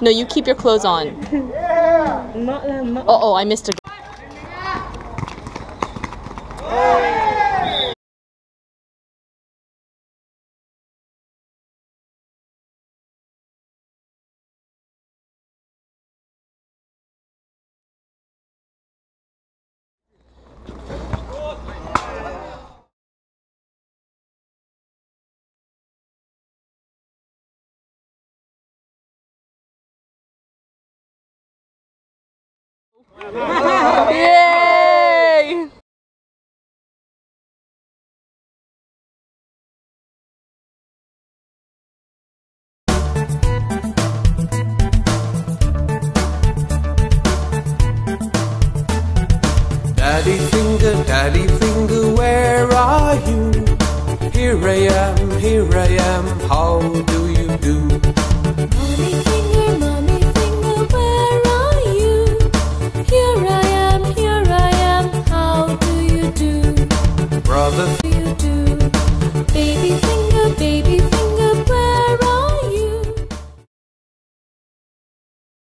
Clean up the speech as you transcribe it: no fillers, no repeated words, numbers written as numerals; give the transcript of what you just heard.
No, you keep your clothes on. Oh, I missed a. Yay! Daddy finger, where are you? Here I am, how do you do?